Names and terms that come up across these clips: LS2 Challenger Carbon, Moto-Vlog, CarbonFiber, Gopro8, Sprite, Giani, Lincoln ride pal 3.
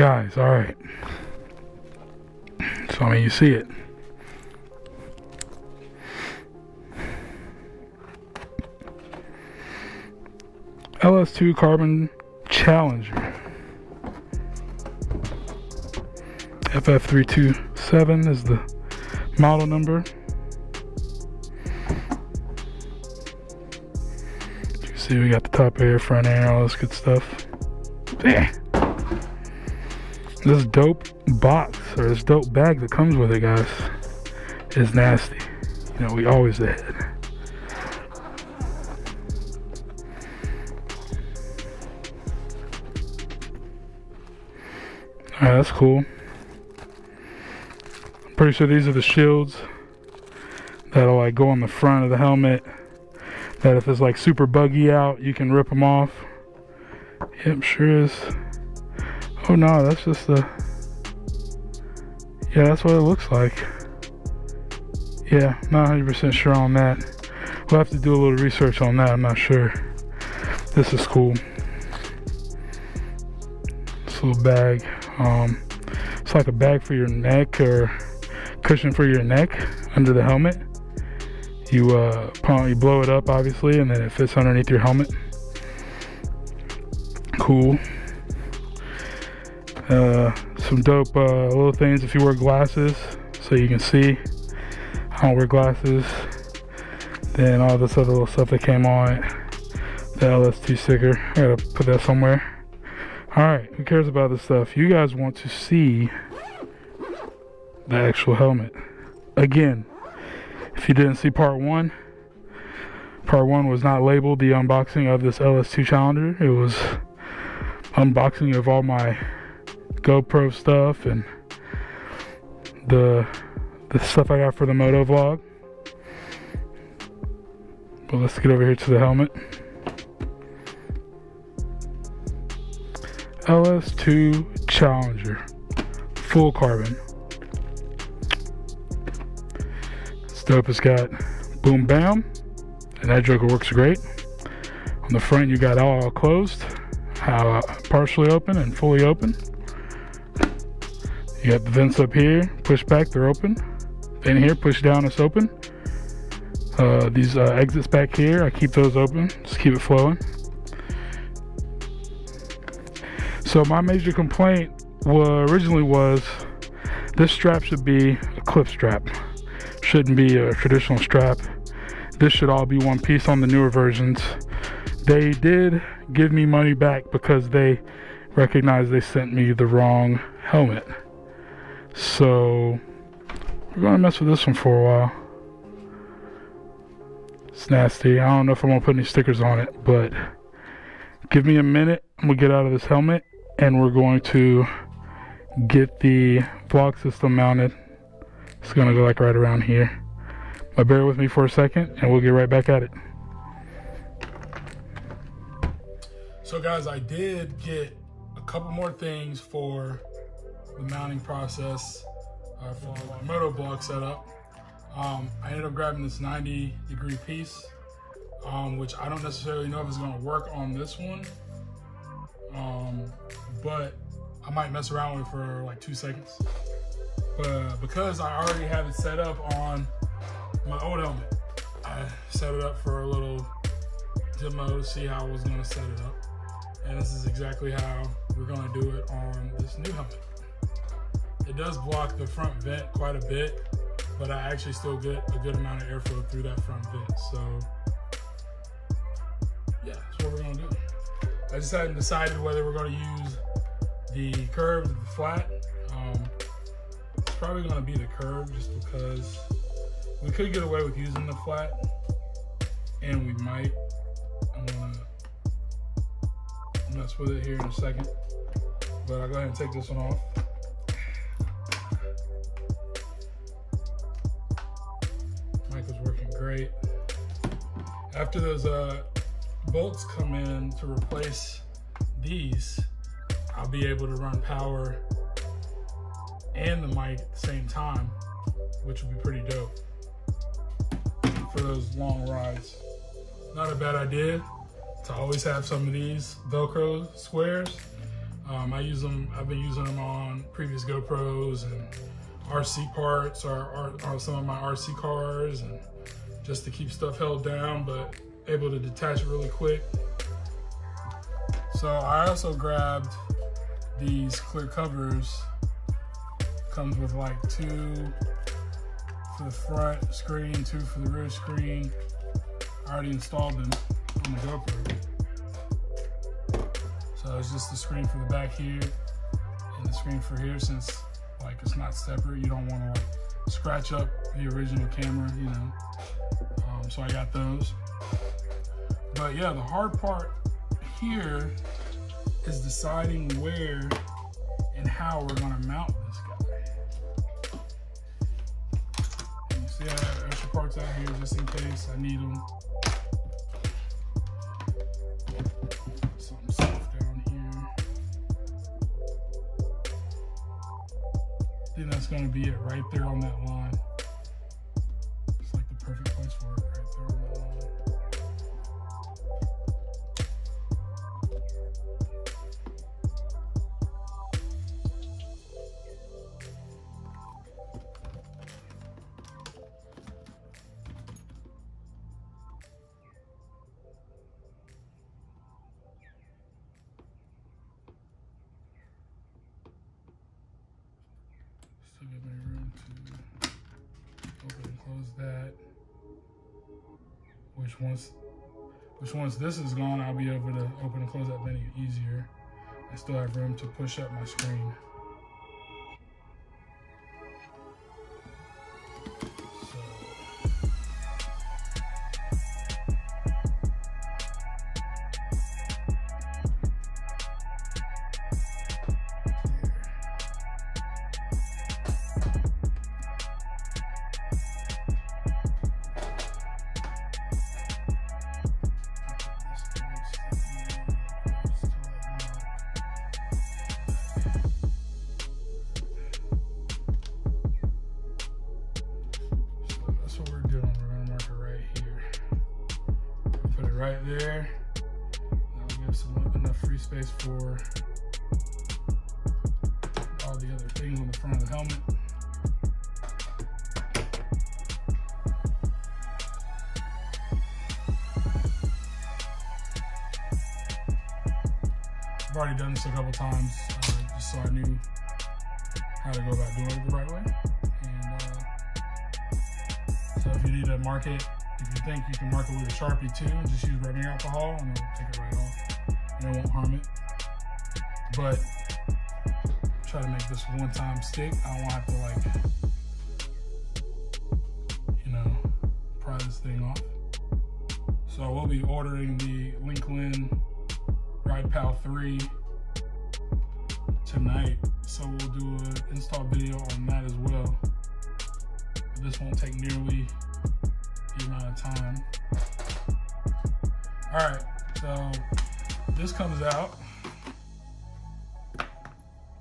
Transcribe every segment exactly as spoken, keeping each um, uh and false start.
guys. All right, so I mean, you see it. L S two Carbon Challenger. F F three two seven is the model number. You see, we got the top air, front air, all this good stuff. Yeah. This dope box, or this dope bag that comes with it, guys, is nasty. You know, we always ahead. Alright, that's cool. I'm pretty sure these are the shields that'll like go on the front of the helmet, that if it's like super buggy out, you can rip them off. Yep, sure is. Oh no, that's just the, yeah, that's what it looks like. Yeah, not one hundred percent sure on that. We'll have to do a little research on that. I'm not sure. This is cool. This little bag. Um, it's like a bag for your neck, or cushion for your neck under the helmet. You uh, probably blow it up, obviously, and then it fits underneath your helmet. Cool. Uh, some dope uh, little things if you wear glasses, so you can see. I don't wear glasses. Then all this other little stuff that came on it. The L S two sticker. I gotta put that somewhere. Alright, who cares about this stuff? You guys want to see the actual helmet. Again, if you didn't see part one, part one was not labeled the unboxing of this L S two Challenger. It was unboxing of all my GoPro stuff and the, the stuff I got for the moto vlog. But let's get over here to the helmet. L S two Challenger, full carbon. It's dope. It's got boom bam, and that joker works great. On the front, you got all closed, uh, partially open, and fully open. You got the vents up here, push back, they're open. In here, push down, it's open. Uh, these uh, exits back here, I keep those open, just keep it flowing. So my major complaint was, originally was, this strap should be a clip strap. Shouldn't be a traditional strap. This should all be one piece on the newer versions. They did give me money back because they recognized they sent me the wrong helmet. So we're gonna mess with this one for a while. It's nasty. I don't know if I'm gonna put any stickers on it, but give me a minute. I'm gonna get out of this helmet, and we're going to get the vlog system mounted. It's gonna go like right around here, but bear with me for a second and we'll get right back at it. So guys, I did get a couple more things for the mounting process uh, for my moto block setup. um, I ended up grabbing this ninety degree piece, um, which I don't necessarily know if it's gonna work on this one. Um, but I might mess around with it for like two seconds. But uh, because I already have it set up on my old helmet, I set it up for a little demo to see how I was gonna set it up. And this is exactly how we're gonna do it on this new helmet. It does block the front vent quite a bit, but I actually still get a good amount of airflow through that front vent. So yeah, that's what we're gonna do. I just hadn't decided whether we're going to use the curved or the flat. Um, it's probably going to be the curved, just because we could get away with using the flat, and we might. I'm going to mess with it here in a second, but I'll go ahead and take this one off. Mic was working great. After those uh, bolts come in to replace these, I'll be able to run power and the mic at the same time, which would be pretty dope for those long rides. Not a bad idea to always have some of these Velcro squares. Um, I use them, I've been using them on previous GoPros and R C parts, or, or, or some of my R C cars, and just to keep stuff held down, but able to detach really quick. So I also grabbed these clear covers. Comes with like two for the front screen, two for the rear screen. I already installed them on the GoPro. So it's just the screen for the back here and the screen for here, since like it's not separate. You don't want to like scratch up the original camera, you know. Um, so I got those. But yeah, the hard part here is deciding where and how we're gonna mount this guy. And you see I have extra parts out here just in case I need them. Something soft down here. I think that's gonna be it right there on that line. It's like the perfect place for it, right there on that line. So give me room to open and close that. Which once, which once this is gone, I'll be able to open and close that menu easier. I still have room to push up my screen. Right there. That'll give some enough free space for all the other things on the front of the helmet. I've already done this a couple times, uh, just so I knew how to go about doing it the right way. And uh, so if you need to mark it, if you think you can mark it with a Sharpie too, just use rubbing alcohol and it'll take it right off. And it won't harm it. But try to make this one time stick. I don't have to like, you know, pry this thing off. So I will be ordering the Lincoln Ride Pal three tonight. So we'll do an install video on that as well. But this won't take nearly amount of time. All right, so this comes out,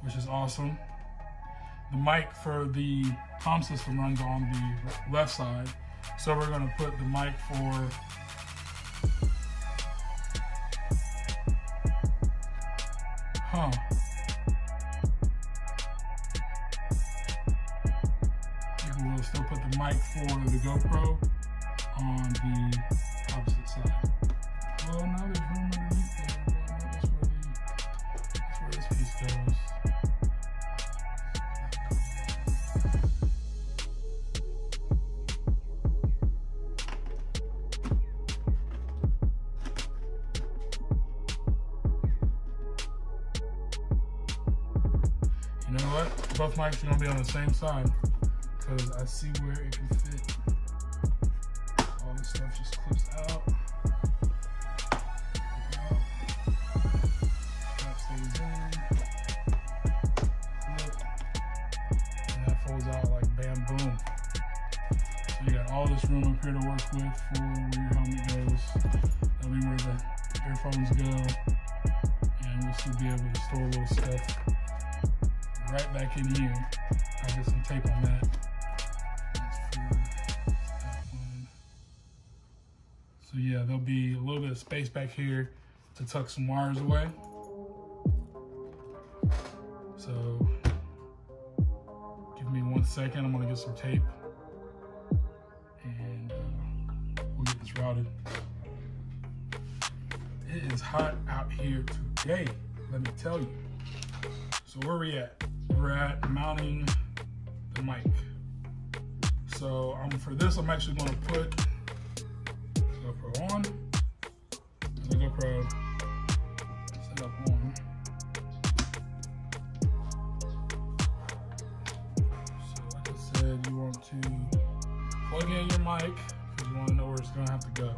which is awesome. The mic for the comm system runs on the left side, so we're going to put the mic for huh I think we'll still put the mic for the GoPro on the opposite side. Well, now there's room underneath there. Well, no, that's where the, that's where this piece goes. You know what? Both mics are gonna be on the same side because I see where it can fit. Stuff just clips out. Strap stays in. Clip. And that folds out like bam boom. So you got all this room up here to work with for where your helmet goes. That'll be where the earphones go. And we'll still be able to store little stuff right back in here. I'll get some tape on that. So yeah, there'll be a little bit of space back here to tuck some wires away. So give me one second. I'm gonna get some tape and uh, we'll get this routed. It is hot out here today, let me tell you. So where we at? We're at mounting the mic. So um, for this, I'm actually gonna put the GoPro on. The GoPro set up on. So like I said, you want to plug in your mic, because you wanna know where it's gonna have to go.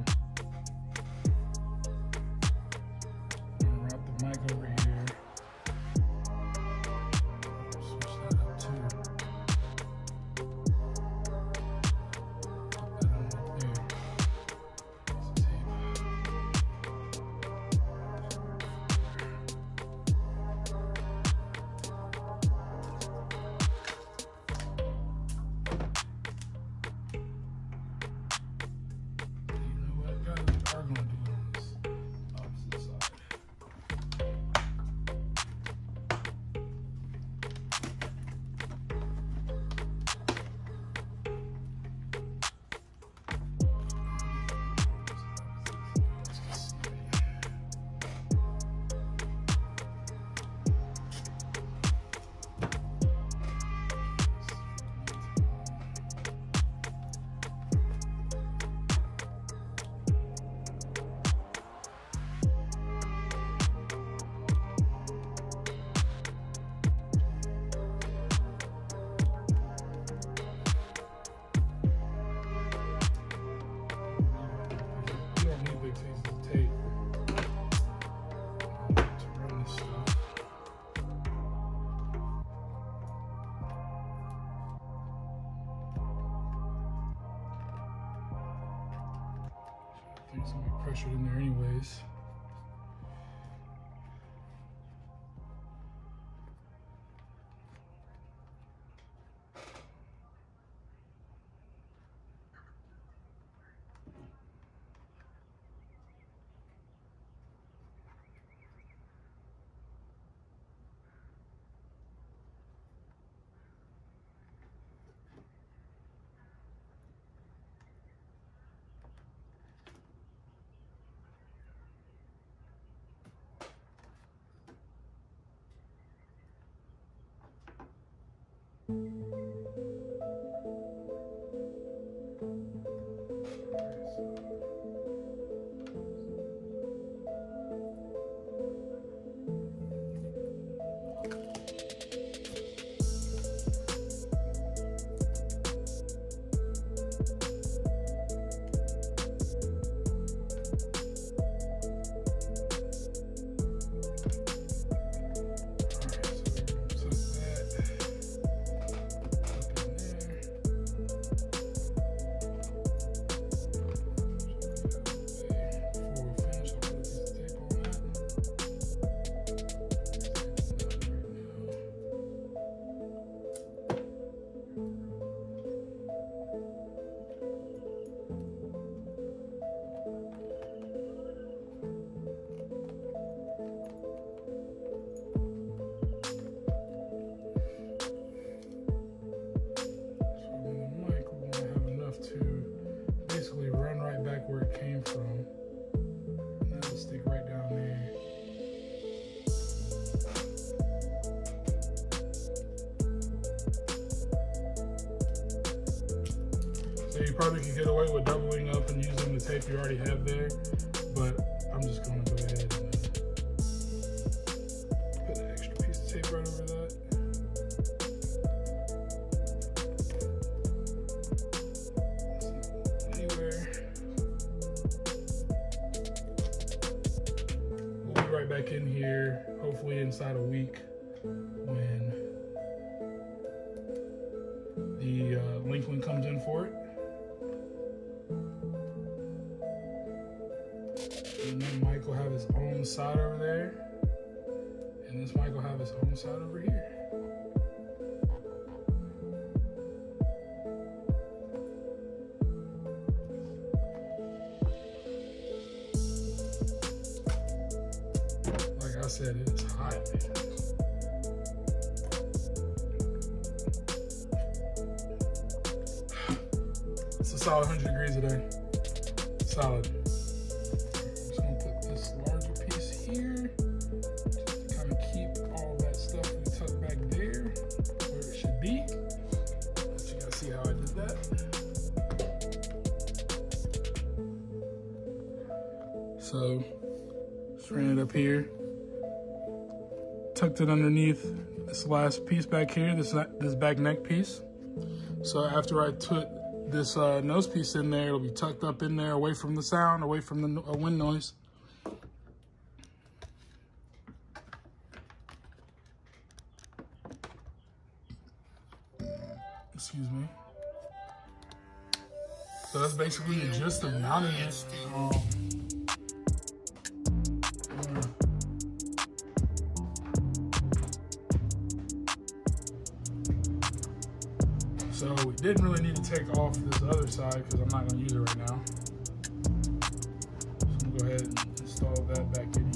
There's gonna be pressure in there anyways. You probably can get away with doubling up and using the tape you already have there, but I'm just going to go ahead and put an extra piece of tape right over that. Anywhere. We'll be right back in here, hopefully inside a week, when the uh, Lincoln comes in for it. And then Mike will have his own side over there. And this Mike will have his own side over here. Like I said, it is hot. solid one hundred degrees a day. Solid. I'm just gonna put this larger piece here. Just to kind of keep all that stuff we tucked back there where it should be. But you gotta see how I did that. So, just ran it up here. Tucked it underneath this last piece back here, this, this back neck piece. So after I put this uh, nose piece in there, it'll be tucked up in there, away from the sound, away from the uh, wind noise. Excuse me. So that's basically the gist of mounting it. Um, So we didn't really need to take off this other side because I'm not going to use it right now. So I'm going to go ahead and install that back in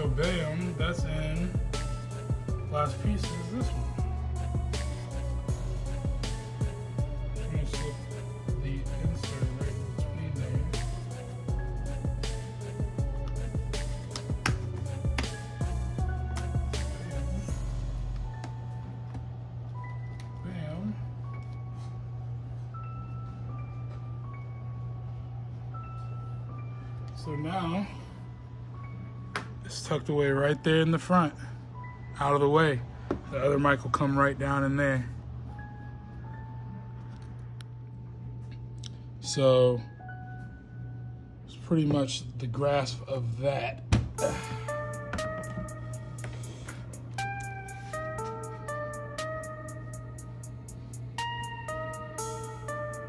So bam, that's in. Last piece is this one. I'm gonna slip the insert right between there. Bam. Bam. So now it's tucked away right there in the front. Out of the way. The other mic will come right down in there. So it's pretty much the grasp of that.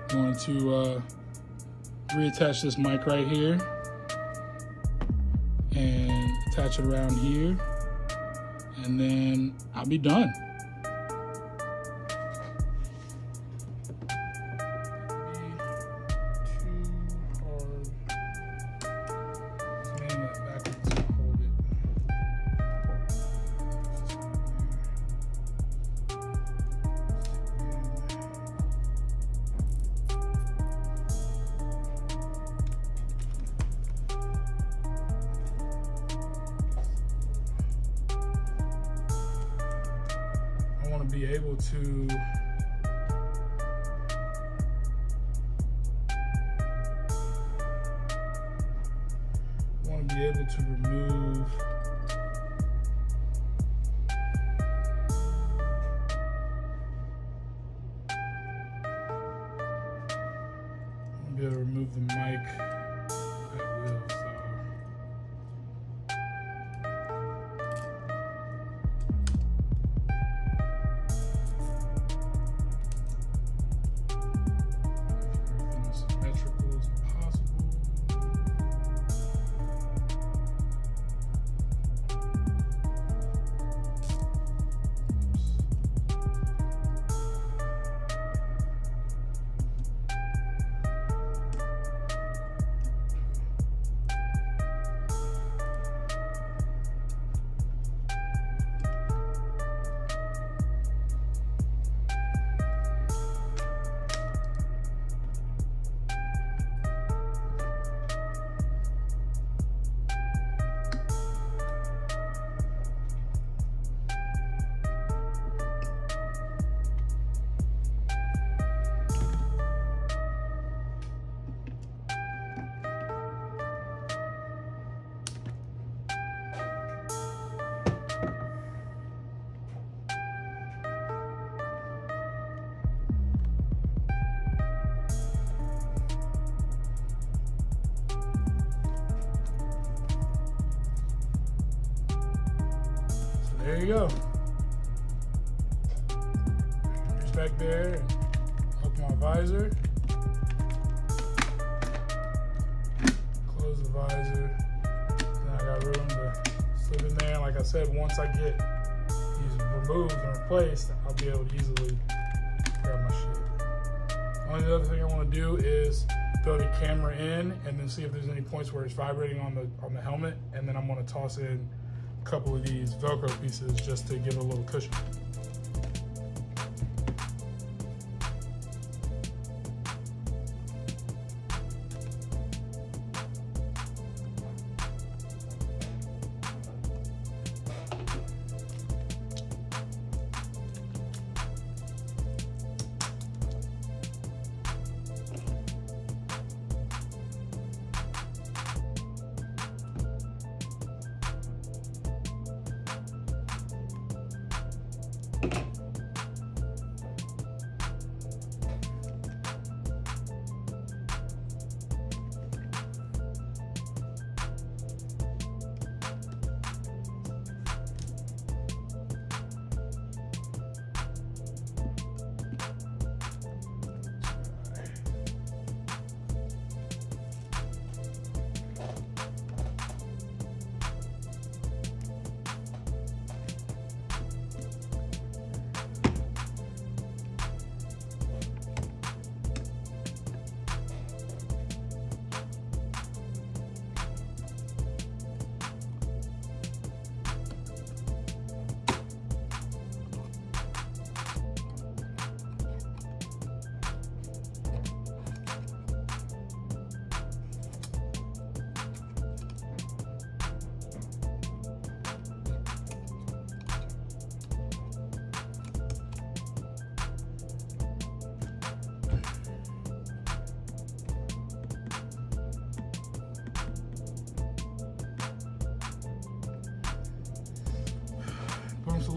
I'm going to uh, reattach this mic right here and attach it around here. And then I'll be done. Be able to want to be able to remove I'll be able to remove the mic. There you go. Just back there and hook my visor. Close the visor. Then I got room to slip in there. Like I said, once I get these removed and replaced, I'll be able to easily grab my shit. Only other thing I want to do is throw the camera in and then see if there's any points where it's vibrating on the on the helmet, and then I'm gonna toss in couple of these Velcro pieces just to give it a little cushion.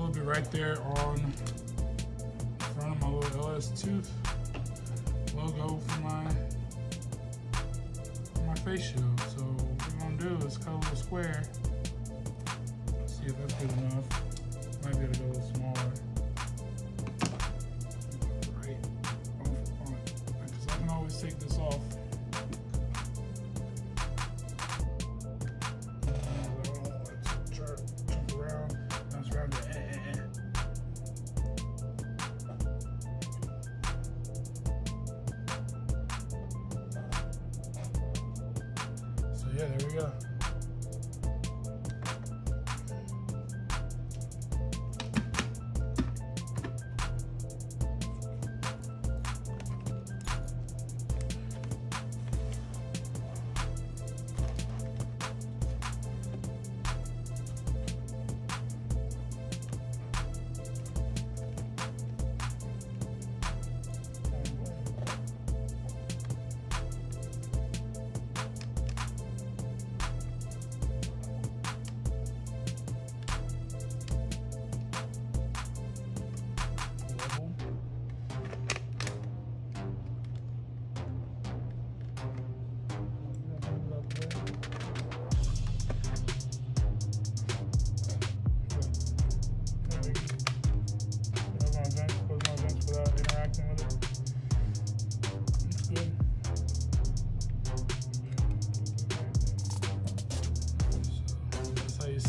will be right there on the front of my little L S two logo for my, for my face shield. So what we're going to do is color the square. Let's see if that's good enough. Might be able to go a little smaller. Right on, on it. Because I can always take this off. Yeah, there we go.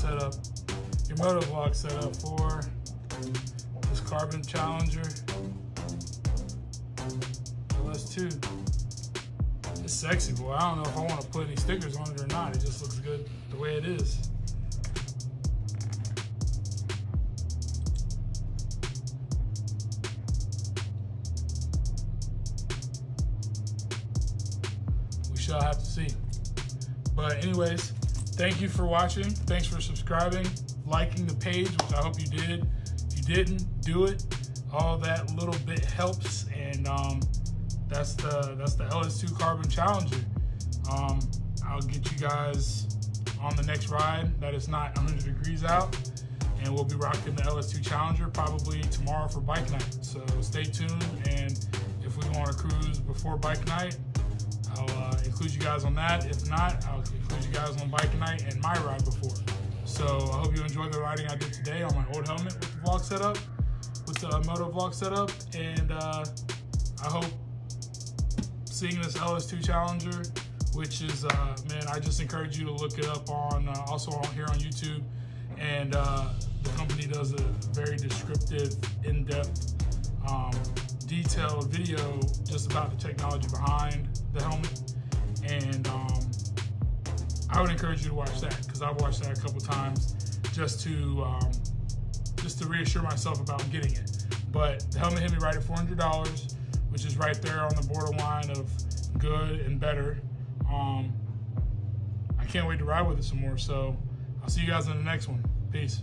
Set up your moto block set up for this Carbon Challenger L S two. It's sexy, boy. I don't know if I want to put any stickers on it or not. It just looks good the way it is. We shall have to see. But anyways, thank you for watching. Thanks for subscribing, liking the page, which I hope you did. If you didn't, do it. All that little bit helps, and um, that's the that's the L S two Carbon Challenger. Um, I'll get you guys on the next ride that is not one hundred degrees out, and we'll be rocking the L S two Challenger probably tomorrow for bike night. So stay tuned, and if we want to cruise before bike night, I'll uh, include you guys on that. If not, I'll include you guys on bike night and my ride before. So I hope you enjoyed the riding I did today on my old helmet with the vlog setup, with the uh, moto vlog setup, and uh, I hope seeing this L S two Challenger, which is uh, man, I just encourage you to look it up on uh, also on here on YouTube, and uh, the company does a very descriptive, in-depth, um, detailed video just about the technology behind the helmet, and um, I would encourage you to watch that, because I've watched that a couple times just to um, just to reassure myself about getting it. But the helmet hit me right at four hundred dollars, which is right there on the borderline of good and better. Um, I can't wait to ride with it some more. So I'll see you guys in the next one. Peace.